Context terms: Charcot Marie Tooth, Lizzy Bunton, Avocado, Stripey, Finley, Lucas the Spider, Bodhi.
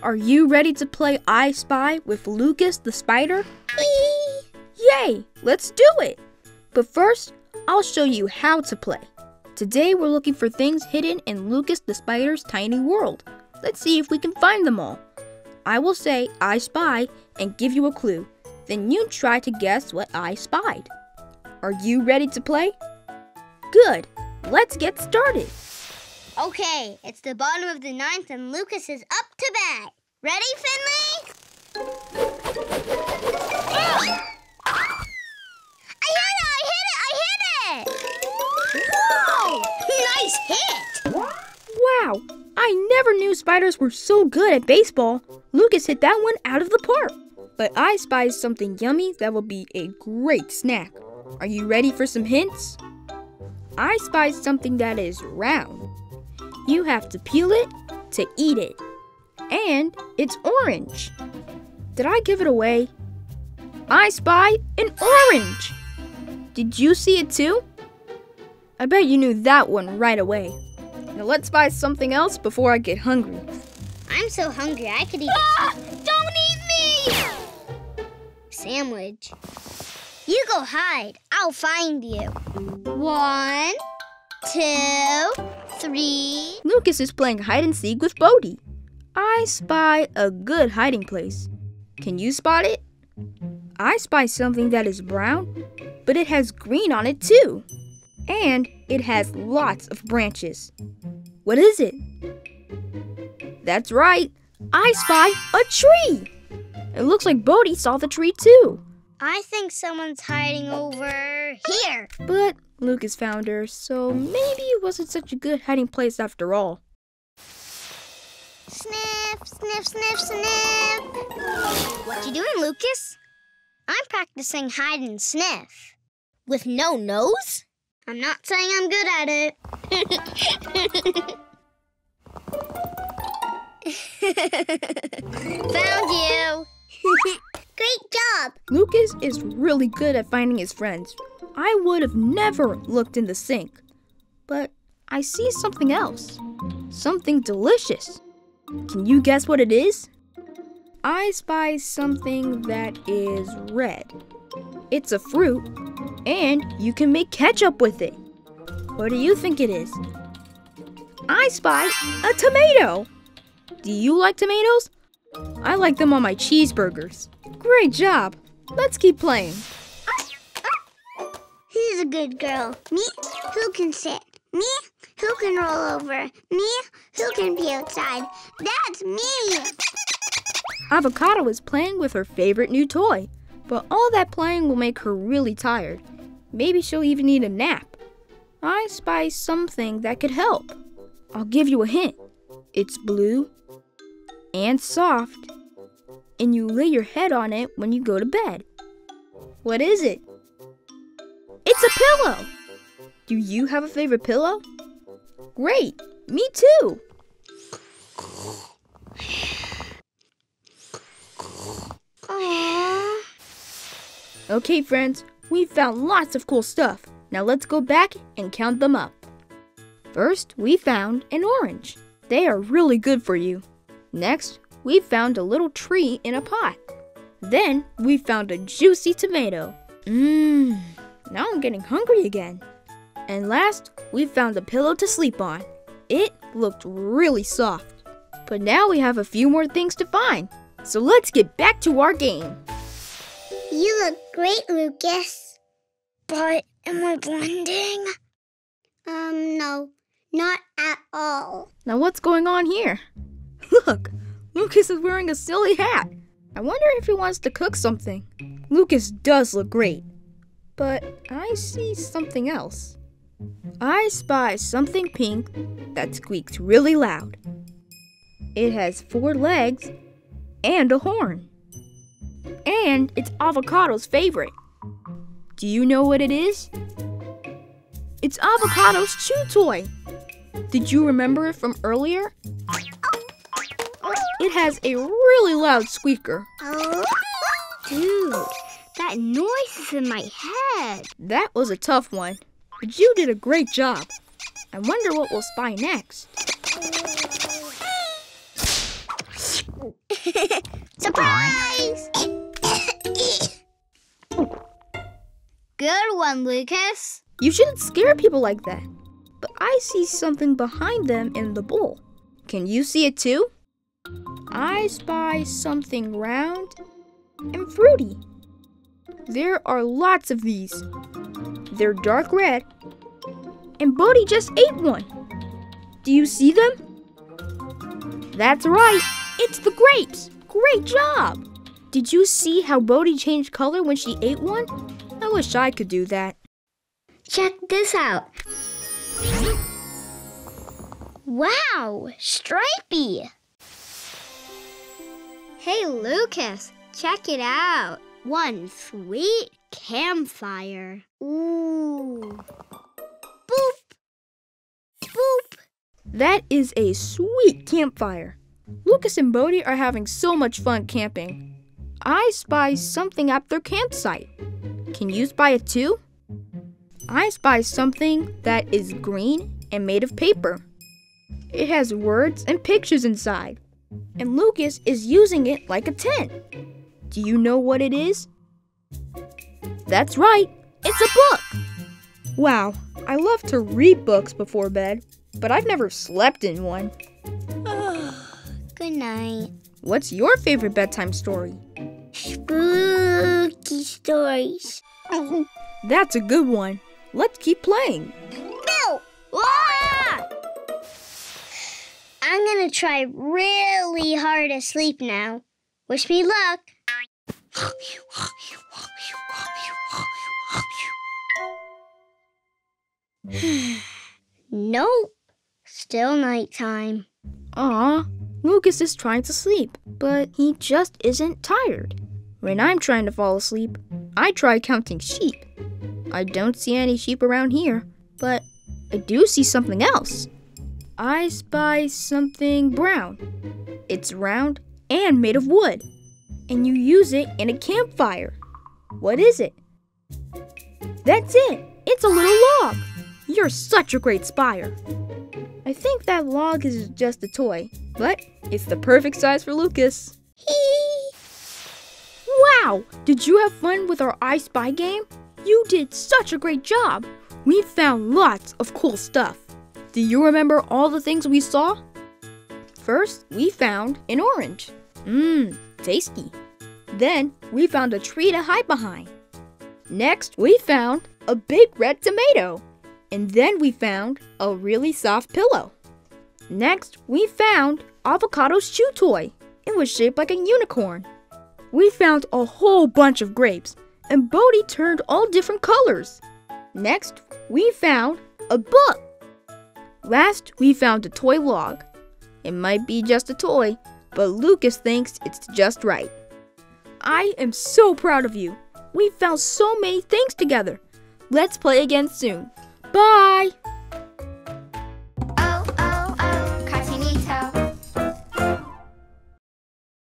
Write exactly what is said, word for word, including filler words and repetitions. Are you ready to play I Spy with Lucas the Spider? Whee! Yay! Let's do it! But first, I'll show you how to play. Today we're looking for things hidden in Lucas the Spider's tiny world. Let's see if we can find them all. I will say I spy and give you a clue. Then you try to guess what I spied. Are you ready to play? Good. Let's get started. Okay, it's the bottom of the ninth and Lucas is up to bat. Ready, Finley? I hit it! I hit it! I hit it! Whoa! Nice hit! Wow! I never knew spiders were so good at baseball. Lucas hit that one out of the park. But I spy something yummy that will be a great snack. Are you ready for some hints? I spy something that is round. You have to peel it to eat it. And it's orange. Did I give it away? I spy an orange. Did you see it too? I bet you knew that one right away. Now let's buy something else before I get hungry. I'm so hungry I could eat ah! Don't eat me! Sandwich. You go hide. I'll find you. One, two, three. Lucas is playing hide and seek with Bodhi. I spy a good hiding place. Can you spot it? I spy something that is brown, but it has green on it too. And it has lots of branches. What is it? That's right. I spy a tree. It looks like Bodhi saw the tree too. I think someone's hiding over here. But Lucas found her, so maybe it wasn't such a good hiding place after all. Sniff, sniff, sniff, sniff. What you doing, Lucas? I'm practicing hide and sniff. With no nose? I'm not saying I'm good at it. Found you! Great job! Lucas is really good at finding his friends. I would have never looked in the sink. But I see something else. Something delicious. Can you guess what it is? I spy something that is red. It's a fruit, and you can make ketchup with it. What do you think it is? I spy a tomato. Do you like tomatoes? I like them on my cheeseburgers. Great job. Let's keep playing. She's a good girl. Me, who can sit? Me, who can roll over? Me, who can be outside? That's me. Avocado is playing with her favorite new toy. But all that playing will make her really tired. Maybe she'll even need a nap. I spy something that could help. I'll give you a hint. It's blue and soft, and you lay your head on it when you go to bed. What is it? It's a pillow! Do you have a favorite pillow? Great! Me too! Okay, friends, we've found lots of cool stuff. Now let's go back and count them up. First, we found an orange. They are really good for you. Next, we found a little tree in a pot. Then, we found a juicy tomato. Mmm, now I'm getting hungry again. And last, we found a pillow to sleep on. It looked really soft. But now we have a few more things to find. So let's get back to our game. You look great, Lucas. But am I blending? Um, no, not at all. Now what's going on here? Look, Lucas is wearing a silly hat. I wonder if he wants to cook something. Lucas does look great, but I see something else. I spy something pink that squeaks really loud. It has four legs and a horn. And it's Avocado's favorite. Do you know what it is? It's Avocado's chew toy. Did you remember it from earlier? It has a really loud squeaker. Dude, that noise is in my head. That was a tough one, but you did a great job. I wonder what we'll spy next. Surprise! Good one, Lucas. You shouldn't scare people like that. But I see something behind them in the bowl. Can you see it too? I spy something round and fruity. There are lots of these. They're dark red. And Bodhi just ate one. Do you see them? That's right. It's the grapes. Great job. Did you see how Bodhi changed color when she ate one? I wish I could do that. Check this out. Wow, Stripey. Hey, Lucas, check it out. One sweet campfire. Ooh. Boop. Boop. That is a sweet campfire. Lucas and Bodhi are having so much fun camping. I spy something at their campsite. Can you spy it too? I spy something that is green and made of paper. It has words and pictures inside. And Lucas is using it like a tent. Do you know what it is? That's right, it's a book. Wow, I love to read books before bed, but I've never slept in one. Good night. What's your favorite bedtime story? Spooky stories. That's a good one. Let's keep playing. No! Ah! I'm gonna try really hard to sleep now. Wish me luck. Nope. Still nighttime. Aw, Lucas is trying to sleep, but he just isn't tired. When I'm trying to fall asleep, I try counting sheep. I don't see any sheep around here, but I do see something else. I spy something brown. It's round and made of wood. And you use it in a campfire. What is it? That's it. It's a little log. You're such a great spider. I think that log is just a toy, but it's the perfect size for Lucas. Wow! Did you have fun with our I Spy game? You did such a great job. We found lots of cool stuff. Do you remember all the things we saw? First, we found an orange. Mmm, tasty. Then, we found a tree to hide behind. Next, we found a big red tomato. And then we found a really soft pillow. Next, we found Avocado's chew toy. It was shaped like a unicorn. We found a whole bunch of grapes, and Bodhi turned all different colors. Next, we found a book. Last, we found a toy log. It might be just a toy, but Lucas thinks it's just right. I am so proud of you. We found so many things together. Let's play again soon. Bye!